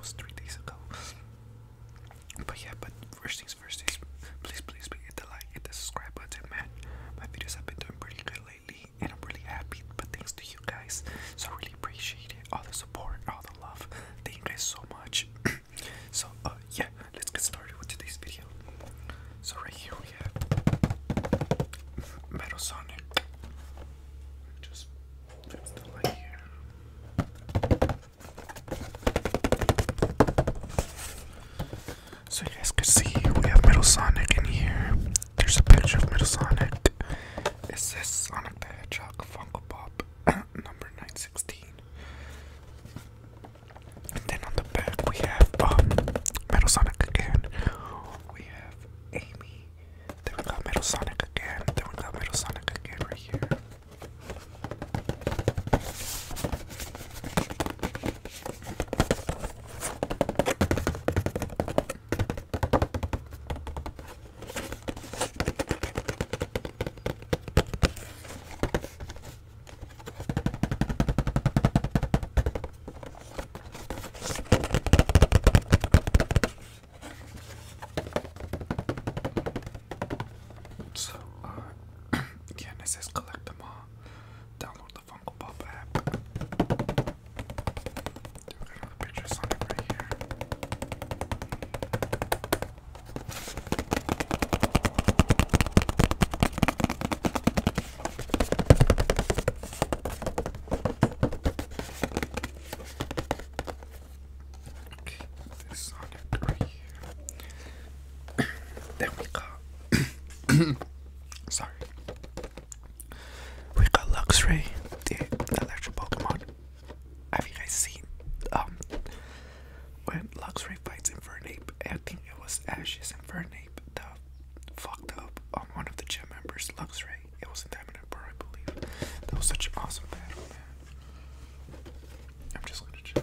was 3 days ago. But yeah, but first things, please hit the like, hit the subscribe button, man. My videos have been doing pretty good lately, and I'm really happy, but thanks to you guys. So I really appreciate it, all the support, all the love. Thank you guys so much. So yeah, let's get started with today's video. So right here we have Metal Sonic. Just fix the light here. So you guys can see we have Metal Sonic in here. There's a picture of Metal Sonic. It says Sonic the Hedgehog Funko Pop number 916. And then on the back we have Metal Sonic again. We have Amy. Then we got Metal Sonic again. Then we got Metal Sonic again right here. So, again, it says collect them all. Download the Funko Pop app. We've got another picture of Sonic right here. Okay, this Sonic right here. Then we got... Sorry. We got Luxray, the electric Pokemon. Have you guys seen when Luxray fights Infernape? I think it was Ash's Infernape that fucked up on one of the gym members, Luxray. It was in Diamond and Pearl, I believe. That was such an awesome battle, man. I'm just gonna chill.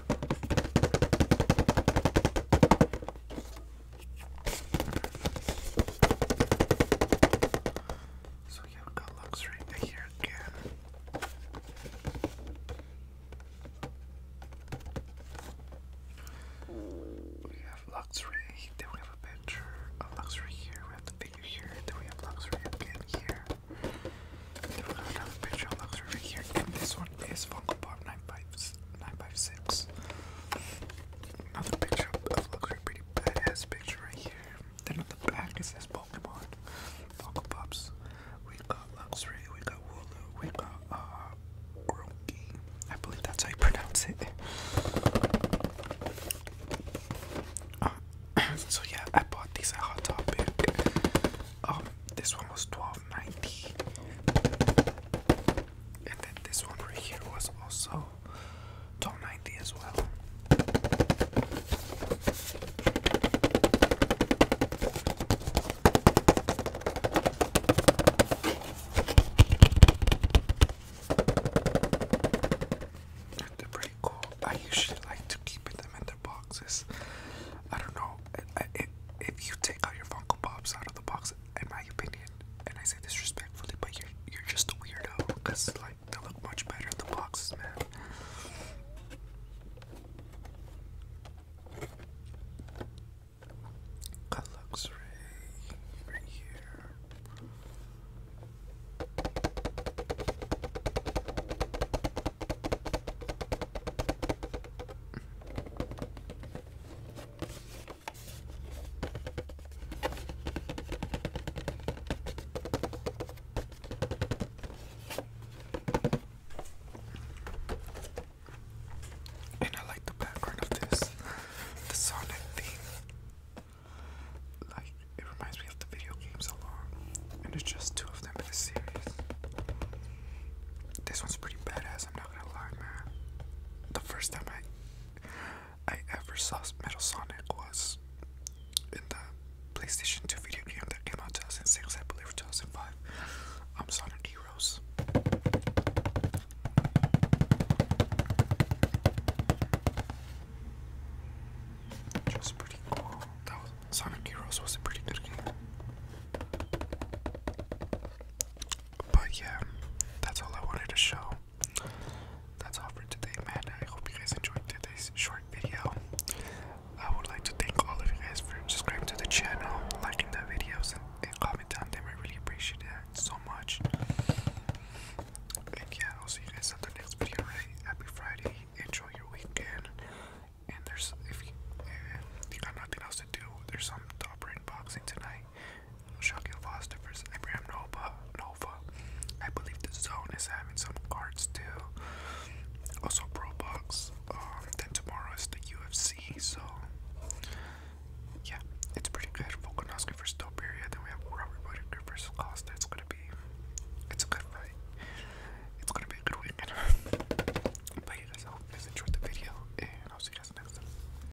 Luxray, then we have a picture of Luxray here, we have the figure here, then we have Luxray again here, then we have another picture of Luxray right here, and this one is Funko Pop 956, another picture of Luxray, pretty badass picture right here, then on the back it says Pokemon, Funko Pops, we got Luxray, we got Wooloo, we got Gronkey, I believe that's how you pronounce it. So yeah, I bought these at Hot Topic. This one was $12.90, and then this one right here was also $12.90 as well. They're pretty cool. I usually like to keep them in their boxes. I don't know. If you take out your Funko Pops out of the box, in my opinion, and I say this respectfully, but you're just a weirdo, because like they look much better in the boxes, man. Got Luxray right here. There's just two of them in the series. This one's pretty badass, I'm not gonna lie, man. The first time I ever saw Metal Sonic was in the PlayStation 2 video game that came out in 2006, I believe, 2005. Sonic Heroes.